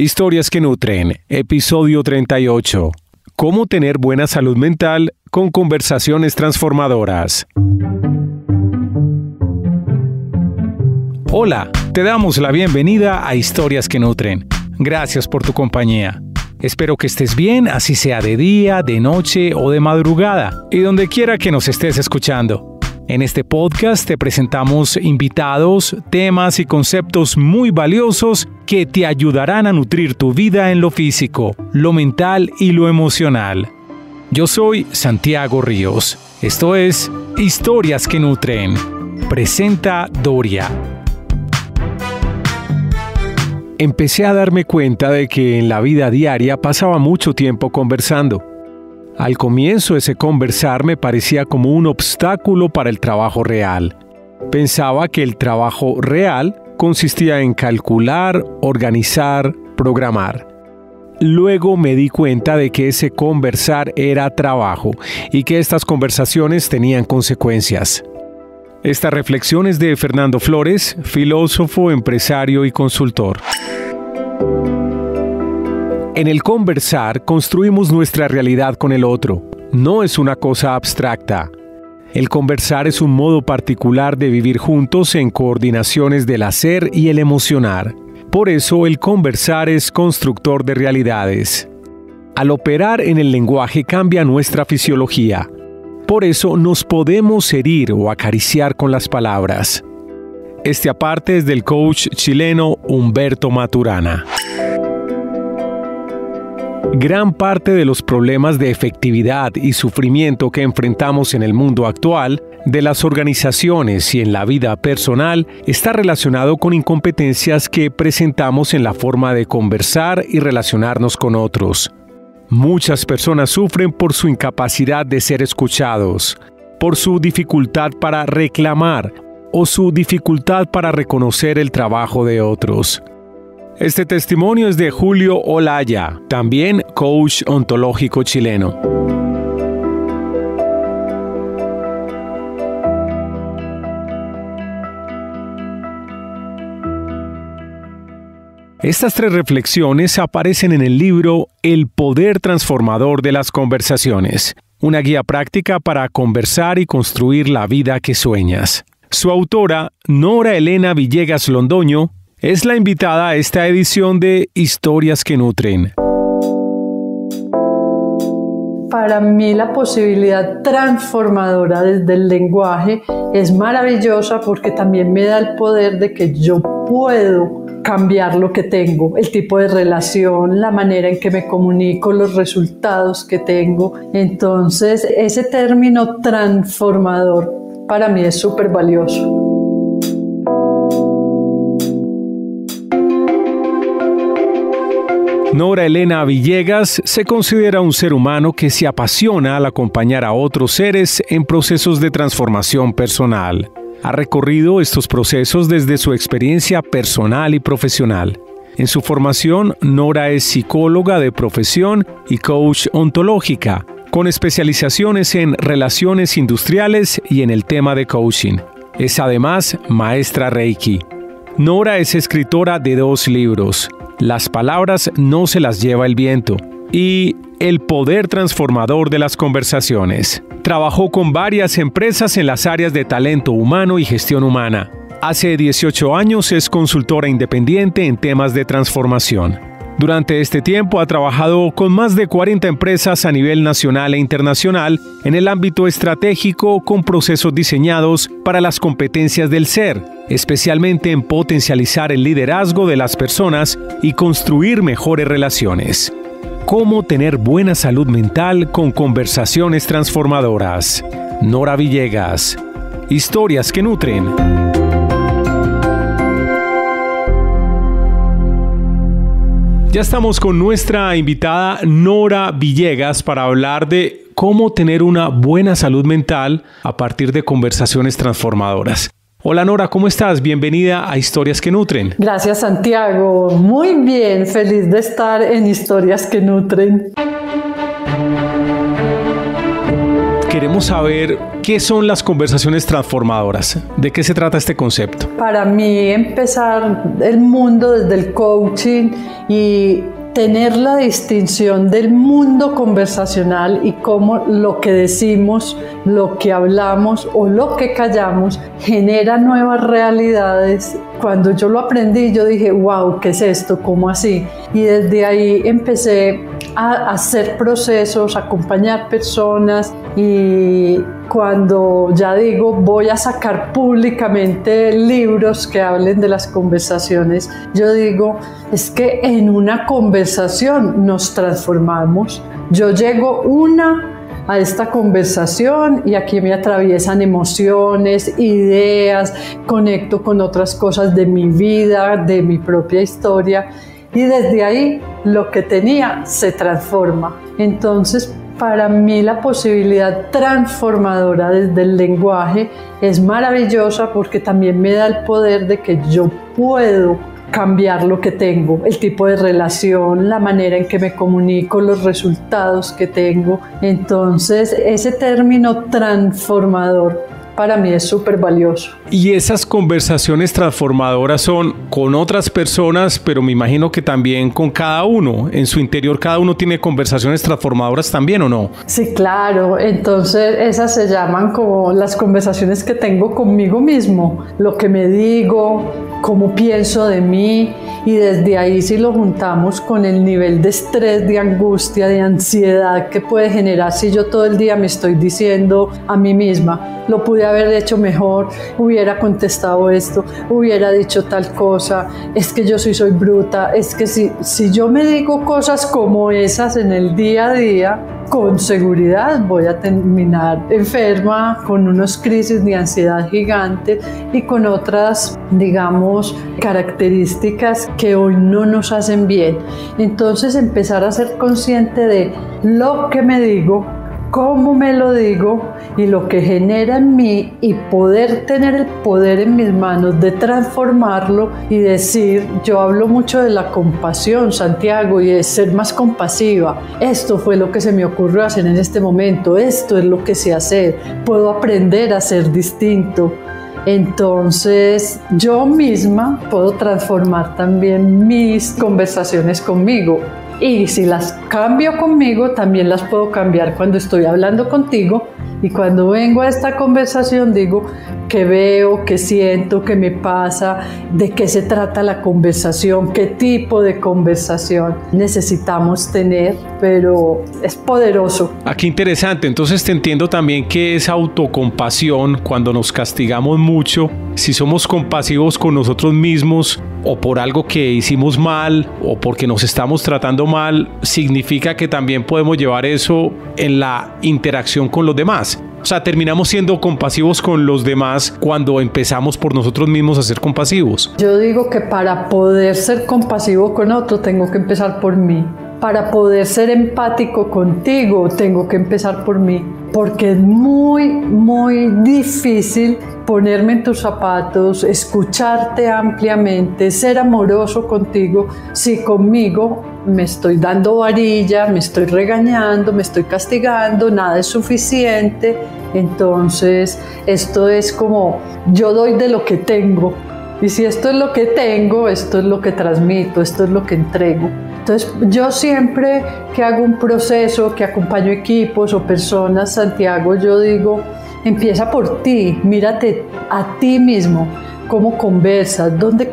Historias que Nutren, episodio 38. Cómo tener buena salud mental con conversaciones transformadoras. Hola, te damos la bienvenida a Historias que Nutren. Gracias por tu compañía. Espero que estés bien, así sea de día, de noche o de madrugada, y donde quiera que nos estés escuchando. En este podcast te presentamos invitados, temas y conceptos muy valiosos que te ayudarán a nutrir tu vida en lo físico, lo mental y lo emocional. Yo soy Santiago Ríos. Esto es Historias que Nutren. Presenta Doria. Empecé a darme cuenta de que en la vida diaria pasaba mucho tiempo conversando. Al comienzo ese conversar me parecía como un obstáculo para el trabajo real. Pensaba que el trabajo real consistía en calcular, organizar, programar. Luego me di cuenta de que ese conversar era trabajo y que estas conversaciones tenían consecuencias. Esta reflexión es de Fernando Flores, filósofo, empresario y consultor. En el conversar construimos nuestra realidad con el otro. No es una cosa abstracta. El conversar es un modo particular de vivir juntos en coordinaciones del hacer y el emocionar. Por eso el conversar es constructor de realidades. Al operar en el lenguaje cambia nuestra fisiología. Por eso nos podemos herir o acariciar con las palabras. Este aparte es del coach chileno Humberto Maturana. Gran parte de los problemas de efectividad y sufrimiento que enfrentamos en el mundo actual, de las organizaciones y en la vida personal, está relacionado con incompetencias que presentamos en la forma de conversar y relacionarnos con otros. Muchas personas sufren por su incapacidad de ser escuchados, por su dificultad para reclamar o su dificultad para reconocer el trabajo de otros. Este testimonio es de Julio Olaya, también coach ontológico chileno. Estas tres reflexiones aparecen en el libro El Poder Transformador de las Conversaciones, una guía práctica para conversar y construir la vida que sueñas. Su autora, Nora Elena Villegas Londoño, es la invitada a esta edición de Historias que Nutren. Para mí la posibilidad transformadora desde el lenguaje es maravillosa porque también me da el poder de que yo puedo cambiar lo que tengo, el tipo de relación, la manera en que me comunico, los resultados que tengo. Entonces, ese término transformador para mí es súper valioso. Nora Elena Villegas se considera un ser humano que se apasiona al acompañar a otros seres en procesos de transformación personal. Ha recorrido estos procesos desde su experiencia personal y profesional. En su formación, Nora es psicóloga de profesión y coach ontológica, con especializaciones en relaciones industriales y en el tema de coaching. Es además maestra Reiki. Nora es escritora de dos libros, Las palabras no se las lleva el viento y El Poder Transformador de las Conversaciones. Trabajó con varias empresas en las áreas de talento humano y gestión humana. Hace 18 años es consultora independiente en temas de transformación. Durante este tiempo ha trabajado con más de 40 empresas a nivel nacional e internacional en el ámbito estratégico con procesos diseñados para las competencias del ser, especialmente en potencializar el liderazgo de las personas y construir mejores relaciones. Cómo tener buena salud mental con conversaciones transformadoras. Nora Villegas. Historias que Nutren. Ya estamos con nuestra invitada Nora Villegas para hablar de cómo tener una buena salud mental a partir de conversaciones transformadoras. Hola Nora, ¿cómo estás? Bienvenida a Historias que Nutren. Gracias Santiago, muy bien, feliz de estar en Historias que Nutren. Queremos saber qué son las conversaciones transformadoras. ¿De qué se trata este concepto? Para mí, empezar el mundo desde el coaching y tener la distinción del mundo conversacional y cómo lo que decimos, lo que hablamos o lo que callamos genera nuevas realidades. Cuando yo lo aprendí, yo dije, wow, ¿qué es esto? ¿Cómo así? Y desde ahí empecé a hacer procesos, a acompañar personas, y cuando ya digo voy a sacar públicamente libros que hablen de las conversaciones, yo digo, es que en una conversación nos transformamos. Yo llego a esta conversación y aquí me atraviesan emociones, ideas, conecto con otras cosas de mi vida, de mi propia historia, y desde ahí lo que tenía se transforma. Entonces, para mí la posibilidad transformadora desde el lenguaje es maravillosa, porque también me da el poder de que yo puedo cambiar lo que tengo, el tipo de relación, la manera en que me comunico, los resultados que tengo. Entonces, ese término transformador para mí es súper valioso. Y esas conversaciones transformadoras son con otras personas, pero me imagino que también con cada uno. En su interior, cada uno tiene conversaciones transformadoras también, ¿o no? Sí, claro. Entonces, esas se llaman como las conversaciones que tengo conmigo mismo. Lo que me digo, cómo pienso de mí. Y desde ahí, si lo juntamos con el nivel de estrés, de angustia, de ansiedad que puede generar si yo todo el día me estoy diciendo a mí misma, lo pude haber hecho mejor, hubiera contestado esto, hubiera dicho tal cosa, es que yo sí soy bruta, es que si yo me digo cosas como esas en el día a día, con seguridad voy a terminar enferma, con unas crisis de ansiedad gigantes y con otras, digamos, características que hoy no nos hacen bien. Entonces, empezar a ser consciente de lo que me digo, cómo me lo digo y lo que genera en mí, y poder tener el poder en mis manos de transformarlo y decir, yo hablo mucho de la compasión, Santiago, y de ser más compasiva. Esto fue lo que se me ocurrió hacer en este momento, esto es lo que sé hacer, puedo aprender a ser distinto. Entonces, yo misma puedo transformar también mis conversaciones conmigo. Y si las cambio conmigo, también las puedo cambiar cuando estoy hablando contigo. Y cuando vengo a esta conversación, digo, ¿qué veo? ¿Qué siento? ¿Qué me pasa? ¿De qué se trata la conversación? ¿Qué tipo de conversación necesitamos tener? Pero es poderoso. Ah, qué interesante. Entonces, te entiendo también que es autocompasión cuando nos castigamos mucho. Si somos compasivos con nosotros mismos, o por algo que hicimos mal, o porque nos estamos tratando mal, significa que también podemos llevar eso en la interacción con los demás. O sea, terminamos siendo compasivos con los demás cuando empezamos por nosotros mismos a ser compasivos. Yo digo que para poder ser compasivo con otro, tengo que empezar por mí. Para poder ser empático contigo, tengo que empezar por mí, porque es muy, muy difícil ponerme en tus zapatos, escucharte ampliamente, ser amoroso contigo, si conmigo me estoy dando varilla, me estoy regañando, me estoy castigando, nada es suficiente. Entonces, esto es como, yo doy de lo que tengo, y si esto es lo que tengo, esto es lo que transmito, esto es lo que entrego. Entonces, yo siempre que hago un proceso, que acompaño equipos o personas, Santiago, yo digo, empieza por ti, mírate a ti mismo, cómo conversas, dónde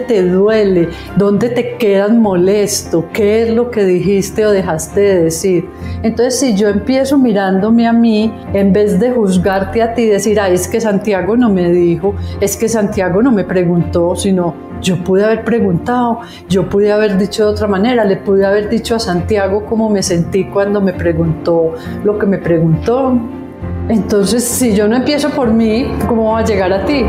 te duele, dónde te quedas molesto, qué es lo que dijiste o dejaste de decir. Entonces, si yo empiezo mirándome a mí, en vez de juzgarte a ti, decir, ay, es que Santiago no me dijo, es que Santiago no me preguntó, sino, yo pude haber preguntado, yo pude haber dicho de otra manera, le pude haber dicho a Santiago cómo me sentí cuando me preguntó lo que me preguntó. Entonces, si yo no empiezo por mí, ¿cómo va a llegar a ti?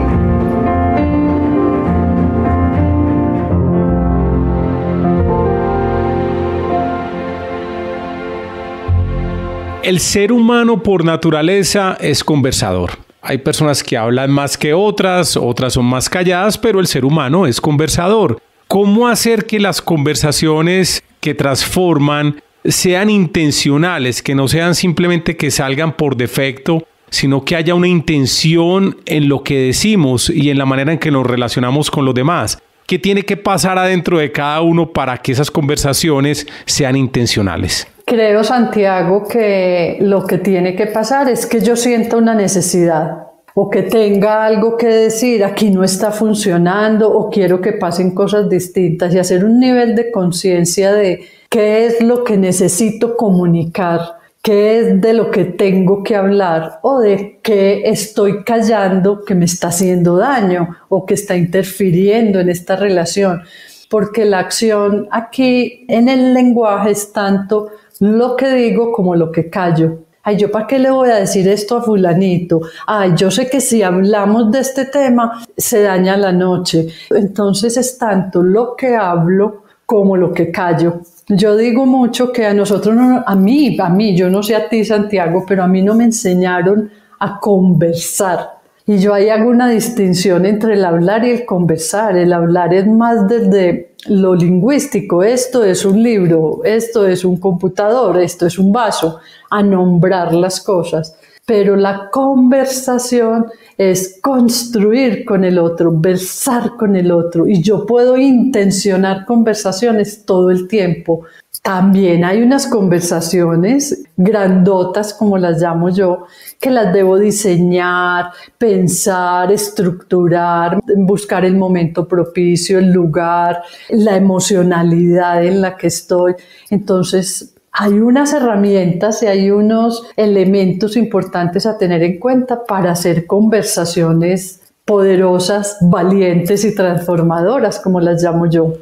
El ser humano por naturaleza es conversador. Hay personas que hablan más que otras, otras son más calladas, pero el ser humano es conversador. ¿Cómo hacer que las conversaciones que transforman sean intencionales, que no sean simplemente que salgan por defecto, sino que haya una intención en lo que decimos y en la manera en que nos relacionamos con los demás. ¿Qué tiene que pasar adentro de cada uno para que esas conversaciones sean intencionales? Creo, Santiago, que lo que tiene que pasar es que yo sienta una necesidad o que tenga algo que decir, aquí no está funcionando o quiero que pasen cosas distintas, y hacer un nivel de conciencia de qué es lo que necesito comunicar, qué es de lo que tengo que hablar o de qué estoy callando que me está haciendo daño o que está interfiriendo en esta relación. Porque la acción aquí en el lenguaje es tanto lo que digo como lo que callo. Ay, ¿yo para qué le voy a decir esto a fulanito? Ay, yo sé que si hablamos de este tema se daña la noche. Entonces es tanto lo que hablo como lo que callo. Yo digo mucho que a nosotros, a mí, yo no sé a ti, Santiago, pero a mí no me enseñaron a conversar. Y yo ahí hago una distinción entre el hablar y el conversar. El hablar es más desde lo lingüístico. Esto es un libro, esto es un computador, esto es un vaso, a nombrar las cosas. Pero la conversación es construir con el otro, versar con el otro, y yo puedo intencionar conversaciones todo el tiempo. También hay unas conversaciones grandotas, como las llamo yo, que las debo diseñar, pensar, estructurar, buscar el momento propicio, el lugar, la emocionalidad en la que estoy. Entonces, hay unas herramientas y hay unos elementos importantes a tener en cuenta para hacer conversaciones poderosas, valientes y transformadoras, como las llamo yo.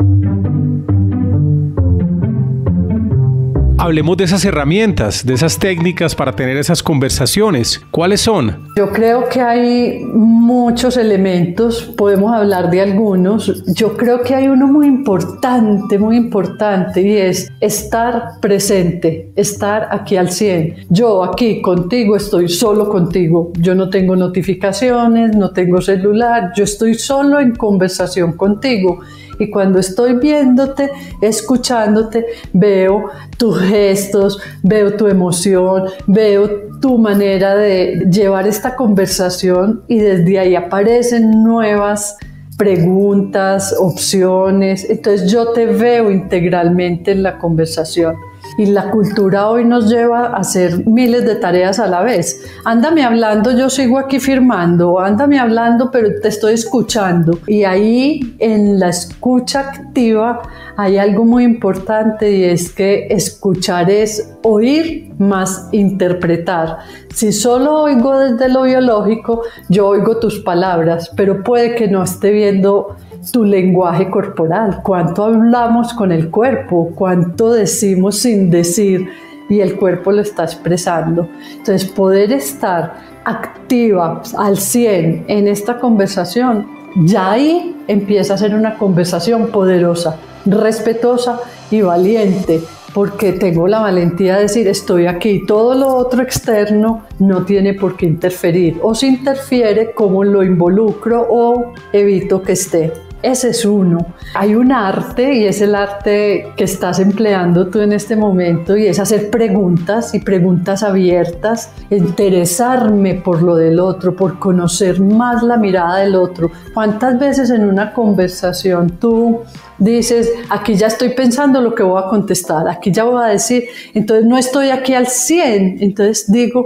Hablemos de esas herramientas, de esas técnicas para tener esas conversaciones. ¿Cuáles son? Yo creo que hay muchos elementos, podemos hablar de algunos. Yo creo que hay uno muy importante, y es estar presente, estar aquí al 100. Yo aquí contigo estoy solo contigo. Yo no tengo notificaciones, no tengo celular, yo estoy solo en conversación contigo. Y cuando estoy viéndote, escuchándote, veo tus gestos, veo tu emoción, veo tu manera de llevar esta conversación, y desde ahí aparecen nuevas preguntas, opciones. Entonces yo te veo integralmente en la conversación. Y la cultura hoy nos lleva a hacer miles de tareas a la vez. Ándame hablando, yo sigo aquí firmando. Ándame hablando, pero te estoy escuchando. Y ahí, en la escucha activa, hay algo muy importante, y es que escuchar es oír más interpretar. Si solo oigo desde lo biológico, yo oigo tus palabras, pero puede que no esté viendo tu lenguaje corporal, cuánto hablamos con el cuerpo, cuánto decimos sin decir, y el cuerpo lo está expresando. Entonces, poder estar activa al 100 en esta conversación, ya ahí empieza a ser una conversación poderosa, respetuosa y valiente, porque tengo la valentía de decir estoy aquí, todo lo otro externo no tiene por qué interferir, o si interfiere, cómo lo involucro o evito que esté. Ese es uno. Hay un arte, y es el arte que estás empleando tú en este momento, y es hacer preguntas, y preguntas abiertas, interesarme por lo del otro, por conocer más la mirada del otro. ¿Cuántas veces en una conversación tú dices, aquí ya estoy pensando lo que voy a contestar, aquí ya voy a decir, entonces no estoy aquí al 100, entonces digo,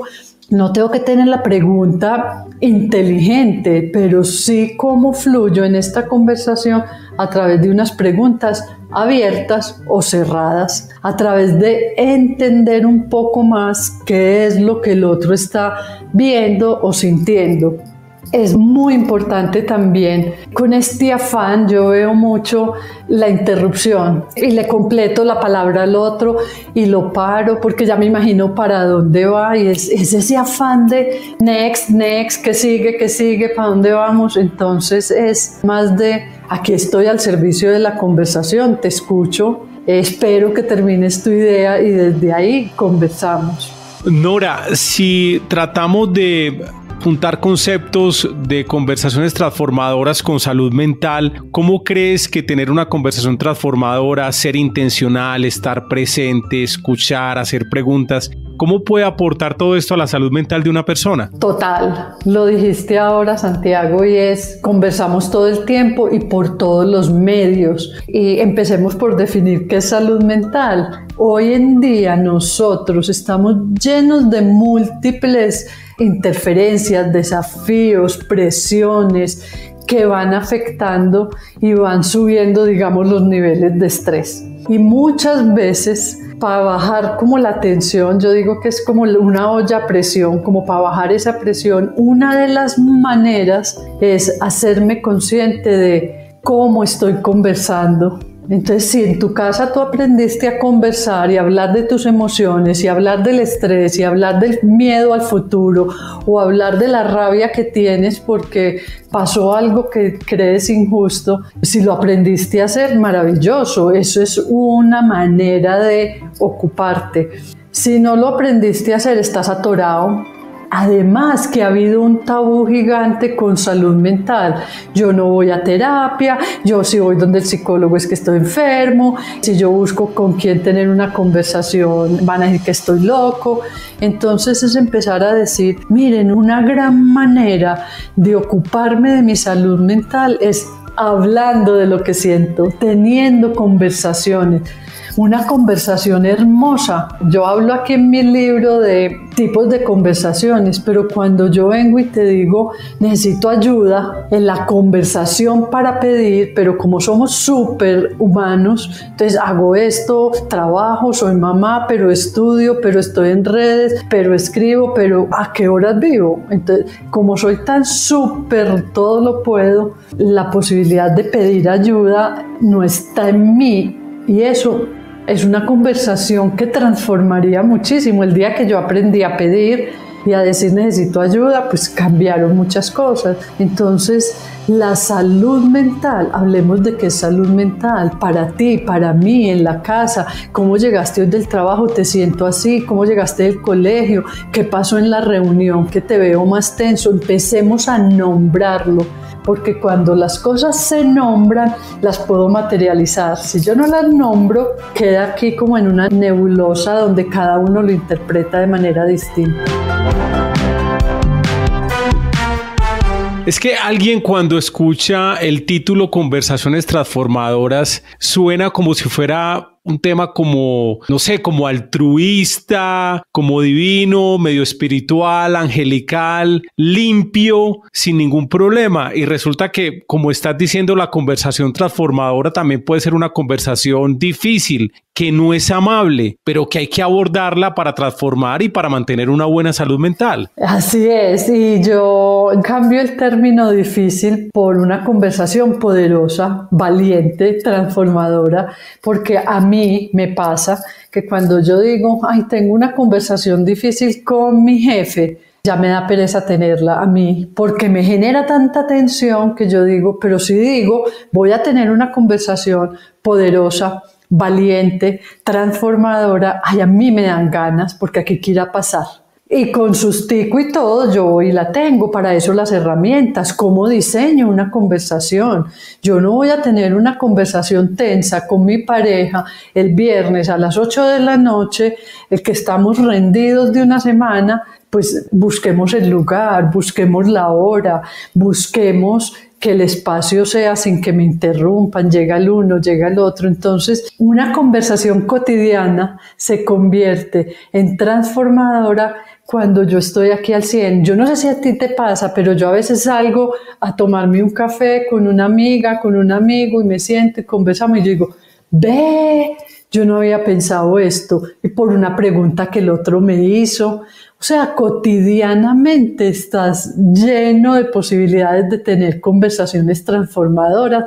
no tengo que tener la pregunta inteligente, pero sí cómo fluyo en esta conversación a través de unas preguntas abiertas o cerradas, a través de entender un poco más qué es lo que el otro está viendo o sintiendo. Es muy importante también, con este afán yo veo mucho la interrupción, y le completo la palabra al otro y lo paro porque ya me imagino para dónde va, y es ese afán de next, que sigue, para dónde vamos. Entonces es más de aquí estoy al servicio de la conversación, te escucho, espero que termines tu idea y desde ahí conversamos. Nora, si tratamos de juntar conceptos de conversaciones transformadoras con salud mental. ¿Cómo crees que tener una conversación transformadora, ser intencional, estar presente, escuchar, hacer preguntas, cómo puede aportar todo esto a la salud mental de una persona? Total, lo dijiste ahora, Santiago, y es, conversamos todo el tiempo y por todos los medios. Y empecemos por definir qué es salud mental. Hoy en día nosotros estamos llenos de múltiples interferencias, desafíos, presiones que van afectando y van subiendo, digamos, los niveles de estrés. Y muchas veces, para bajar como la tensión, yo digo que es como una olla a presión, como para bajar esa presión, una de las maneras es hacerme consciente de cómo estoy conversando. Entonces, si en tu casa tú aprendiste a conversar y hablar de tus emociones y hablar del estrés y hablar del miedo al futuro o hablar de la rabia que tienes porque pasó algo que crees injusto, si lo aprendiste a hacer, maravilloso, eso es una manera de ocuparte. Si no lo aprendiste a hacer, estás atorado. Además que ha habido un tabú gigante con salud mental. Yo no voy a terapia, yo si voy donde el psicólogo es que estoy enfermo, si yo busco con quién tener una conversación van a decir que estoy loco. Entonces es empezar a decir, miren, una gran manera de ocuparme de mi salud mental es hablando de lo que siento, teniendo conversaciones. Una conversación hermosa. Yo hablo aquí en mi libro de tipos de conversaciones, pero cuando yo vengo y te digo necesito ayuda en la conversación para pedir, pero como somos súper humanos, entonces hago esto, trabajo, soy mamá, pero estudio, pero estoy en redes, pero escribo, pero ¿a qué horas vivo? Entonces, como soy tan súper, todo lo puedo, la posibilidad de pedir ayuda no está en mí y eso es una conversación que transformaría muchísimo. El día que yo aprendí a pedir y a decir necesito ayuda, pues cambiaron muchas cosas. Entonces, la salud mental, hablemos de qué es salud mental para ti, para mí, en la casa. ¿Cómo llegaste hoy del trabajo? ¿Te siento así? ¿Cómo llegaste del colegio? ¿Qué pasó en la reunión? ¿Qué te veo más tenso? Empecemos a nombrarlo. Porque cuando las cosas se nombran, las puedo materializar. Si yo no las nombro, queda aquí como en una nebulosa donde cada uno lo interpreta de manera distinta. Es que alguien cuando escucha el título Conversaciones Transformadoras suena como si fuera un tema como, no sé, como altruista, como divino, medio espiritual, angelical, limpio, sin ningún problema. Y resulta que, como estás diciendo, la conversación transformadora también puede ser una conversación difícil, que no es amable, pero que hay que abordarla para transformar y para mantener una buena salud mental. Así es, y yo cambio el término difícil por una conversación poderosa, valiente, transformadora, porque a mí me pasa que cuando yo digo, ay, tengo una conversación difícil con mi jefe, ya me da pereza tenerla a mí porque me genera tanta tensión que yo digo, pero si digo, voy a tener una conversación poderosa, valiente, transformadora, ay, a mí me dan ganas porque aquí quiera pasar. Y con sustico y todo, yo hoy la tengo, para eso las herramientas, cómo diseño una conversación. Yo no voy a tener una conversación tensa con mi pareja el viernes a las 8 de la noche, el que estamos rendidos de una semana, pues busquemos el lugar, busquemos la hora, busquemos que el espacio sea sin que me interrumpan, llega el uno, llega el otro. Entonces, una conversación cotidiana se convierte en transformadora cuando yo estoy aquí al 100. Yo no sé si a ti te pasa, pero yo a veces salgo a tomarme un café con una amiga, con un amigo, y me siento y conversamos, y yo digo, ve, yo no había pensado esto, y por una pregunta que el otro me hizo. O sea, cotidianamente estás lleno de posibilidades de tener conversaciones transformadoras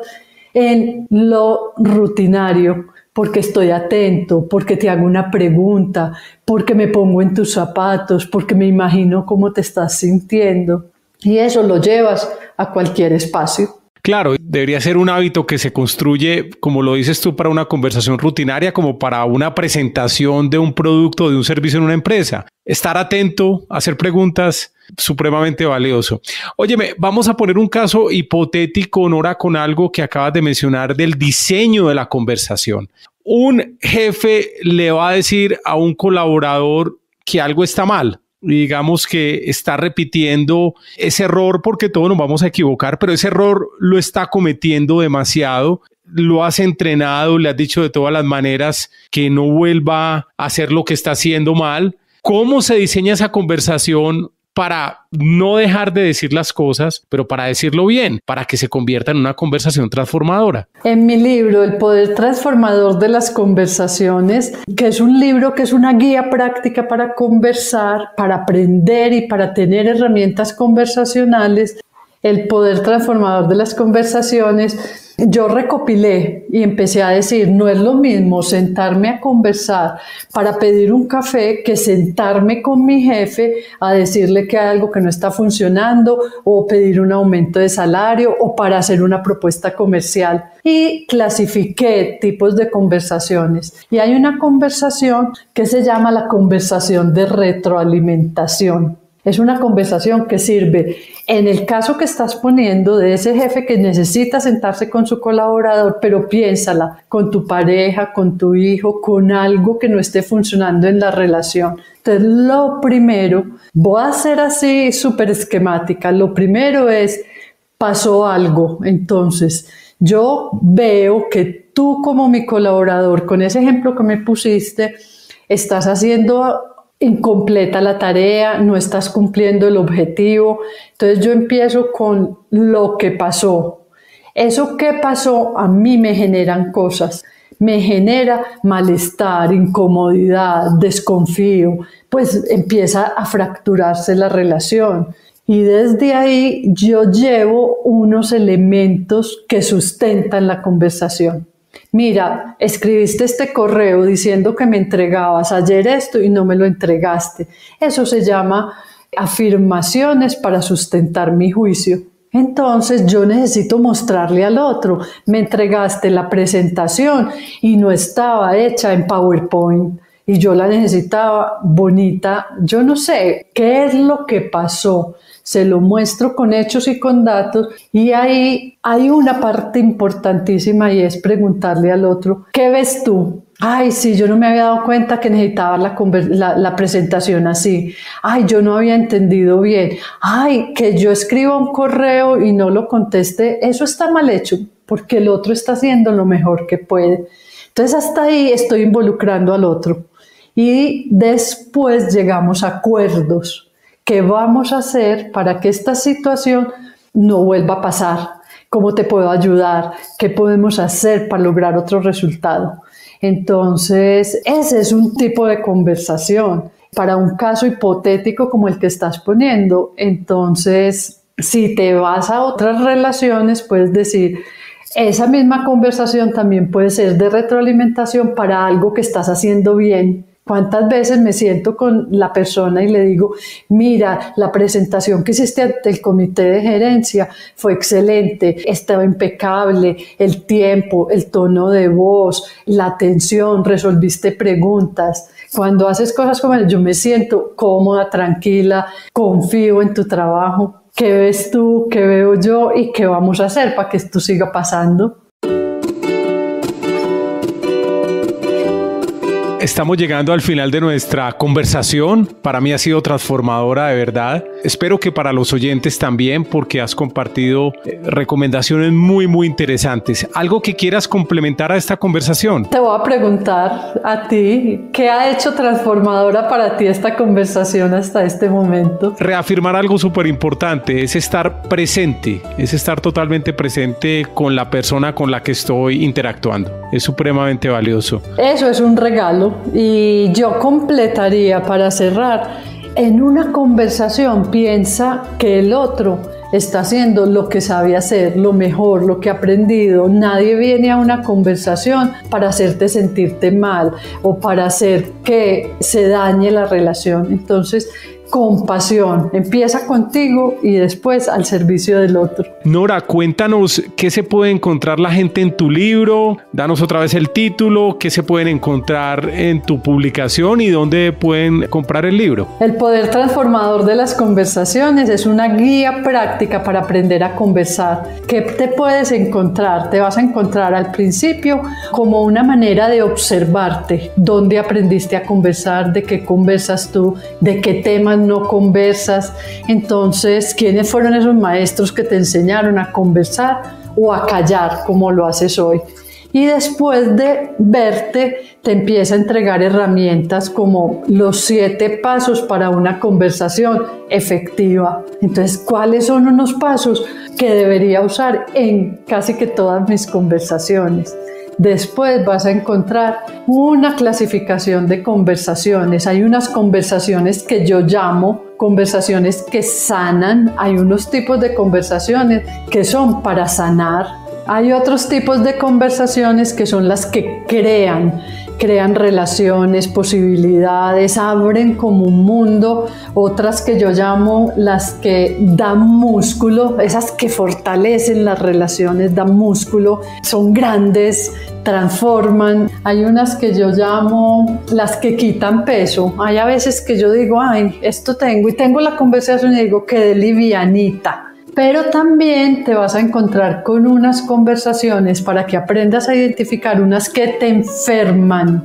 en lo rutinario, porque estoy atento, porque te hago una pregunta, porque me pongo en tus zapatos, porque me imagino cómo te estás sintiendo. Y eso lo llevas a cualquier espacio. Claro, debería ser un hábito que se construye, como lo dices tú, para una conversación rutinaria, como para una presentación de un producto, de un servicio en una empresa. Estar atento, hacer preguntas, supremamente valioso. Óyeme, vamos a poner un caso hipotético, Nora, con algo que acabas de mencionar del diseño de la conversación. Un jefe le va a decir a un colaborador que algo está mal. Digamos que está repitiendo ese error, porque todos nos vamos a equivocar, pero ese error lo está cometiendo demasiado. Lo has entrenado, le has dicho de todas las maneras que no vuelva a hacer lo que está haciendo mal. ¿Cómo se diseña esa conversación para no dejar de decir las cosas, pero para decirlo bien, para que se convierta en una conversación transformadora? En mi libro, El Poder Transformador de las Conversaciones, que es un libro que es una guía práctica para conversar, para aprender y para tener herramientas conversacionales, El Poder Transformador de las Conversaciones, yo recopilé y empecé a decir, no es lo mismo sentarme a conversar para pedir un café que sentarme con mi jefe a decirle que hay algo que no está funcionando o pedir un aumento de salario o para hacer una propuesta comercial. Y clasifiqué tipos de conversaciones. Y hay una conversación que se llama la conversación de retroalimentación. Es una conversación que sirve en el caso que estás poniendo de ese jefe que necesita sentarse con su colaborador, pero piénsala con tu pareja, con tu hijo, con algo que no esté funcionando en la relación. Entonces, lo primero, voy a ser así súper esquemática, lo primero es, pasó algo, entonces yo veo que tú como mi colaborador, con ese ejemplo que me pusiste, estás haciendo incompleta la tarea, no estás cumpliendo el objetivo. Entonces yo empiezo con lo que pasó. Eso que pasó a mí me generan cosas. Me genera malestar, incomodidad, desconfío. Pues empieza a fracturarse la relación. Y desde ahí yo llevo unos elementos que sustentan la conversación. Mira, escribiste este correo diciendo que me entregabas ayer esto y no me lo entregaste. Eso se llama afirmaciones para sustentar mi juicio. Entonces yo necesito mostrarle al otro, me entregaste la presentación y no estaba hecha en PowerPoint y yo la necesitaba bonita. Yo no sé qué es lo que pasó. Se lo muestro con hechos y con datos, y ahí hay una parte importantísima y es preguntarle al otro, ¿qué ves tú? Ay, sí, yo no me había dado cuenta que necesitaba la presentación así. Ay, yo no había entendido bien. Ay, que yo escriba un correo y no lo conteste, eso está mal hecho porque el otro está haciendo lo mejor que puede. Entonces hasta ahí estoy involucrando al otro y después llegamos a acuerdos. ¿Qué vamos a hacer para que esta situación no vuelva a pasar? ¿Cómo te puedo ayudar? ¿Qué podemos hacer para lograr otro resultado? Entonces, ese es un tipo de conversación para un caso hipotético como el que estás poniendo. Entonces, si te vas a otras relaciones, puedes decir, esa misma conversación también puede ser de retroalimentación para algo que estás haciendo bien. ¿Cuántas veces me siento con la persona y le digo, mira, la presentación que hiciste ante el comité de gerencia fue excelente, estaba impecable, el tiempo, el tono de voz, la atención, resolviste preguntas? Cuando haces cosas como yo me siento cómoda, tranquila, confío en tu trabajo. ¿Qué ves tú? ¿Qué veo yo? ¿Y qué vamos a hacer para que esto siga pasando? Estamos llegando al final de nuestra conversación. Para mí ha sido transformadora, de verdad. Espero que para los oyentes también, porque has compartido recomendaciones muy, muy interesantes. ¿Algo que quieras complementar a esta conversación? Te voy a preguntar a ti, ¿qué ha hecho transformadora para ti esta conversación hasta este momento? Reafirmar algo súper importante, es estar presente, es estar totalmente presente con la persona con la que estoy interactuando. Es supremamente valioso. Eso es un regalo. Y yo completaría para cerrar, en una conversación piensa que el otro está haciendo lo que sabe hacer, lo mejor, lo que ha aprendido. Nadie viene a una conversación para hacerte sentirte mal o para hacer que se dañe la relación. Entonces, compasión. Empieza contigo y después al servicio del otro. Nora, cuéntanos qué se puede encontrar la gente en tu libro. Danos otra vez el título, qué se pueden encontrar en tu publicación y dónde pueden comprar el libro. El Poder Transformador de las Conversaciones es una guía práctica para aprender a conversar. ¿Qué te puedes encontrar? Te vas a encontrar al principio como una manera de observarte, dónde aprendiste a conversar, de qué conversas tú, de qué temas no conversas. Entonces, ¿quiénes fueron esos maestros que te enseñaron a conversar o a callar como lo haces hoy? Y después de verte, te empieza a entregar herramientas como los 7 pasos para una conversación efectiva. Entonces, ¿cuáles son unos pasos que debería usar en casi que todas mis conversaciones? Después vas a encontrar una clasificación de conversaciones. Hay unas conversaciones que yo llamo conversaciones que sanan. Hay unos tipos de conversaciones que son para sanar. Hay otros tipos de conversaciones que son las que crean relaciones, posibilidades, abren como un mundo. Otras que yo llamo las que dan músculo, esas que fortalecen las relaciones, dan músculo, son grandes, transforman. Hay unas que yo llamo las que quitan peso. Hay a veces que yo digo, ay, esto tengo, y tengo la conversación y digo, quedé livianita. Pero también te vas a encontrar con unas conversaciones para que aprendas a identificar unas que te enferman.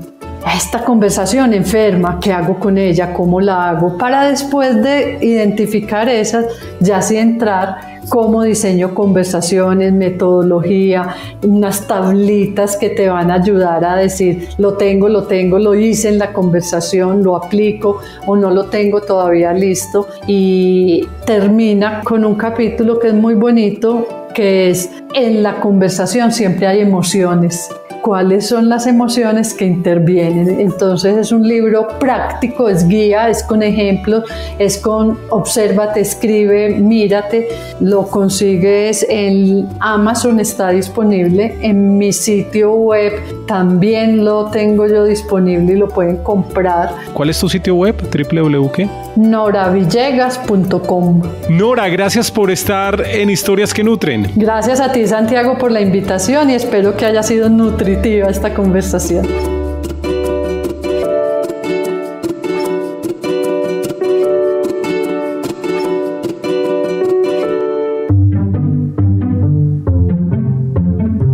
Esta conversación enferma, ¿qué hago con ella? ¿Cómo la hago? Para después de identificar esas, ya sí entrar cómo diseño conversaciones, metodología, unas tablitas que te van a ayudar a decir lo tengo, lo hice en la conversación, lo aplico o no lo tengo todavía listo. Y termina con un capítulo que es muy bonito, que es en la conversación siempre hay emociones. ¿Cuáles son las emociones que intervienen? Entonces es un libro práctico, es guía, es con ejemplos, es con obsérvate, escribe, mírate. Lo consigues en Amazon, está disponible en mi sitio web. También lo tengo yo disponible y lo pueden comprar. ¿Cuál es tu sitio web? ¿www.qué? NoraVillegas.com. Nora, gracias por estar en Historias que Nutren. Gracias a ti, Santiago, por la invitación y espero que haya sido nutritivo esta conversación.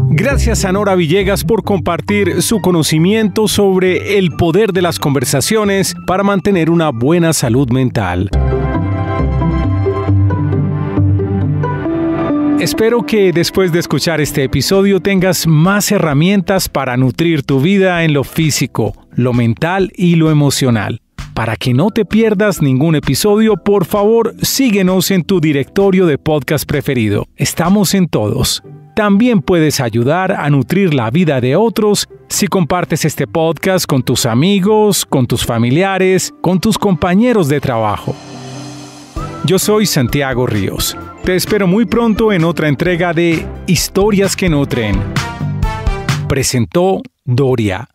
Gracias a Nora Villegas por compartir su conocimiento sobre el poder de las conversaciones para mantener una buena salud mental. Espero que después de escuchar este episodio tengas más herramientas para nutrir tu vida en lo físico, lo mental y lo emocional. Para que no te pierdas ningún episodio, por favor, síguenos en tu directorio de podcast preferido. Estamos en todos. También puedes ayudar a nutrir la vida de otros si compartes este podcast con tus amigos, con tus familiares, con tus compañeros de trabajo. Yo soy Santiago Ríos. Te espero muy pronto en otra entrega de Historias que Nutren. Presentó Doria.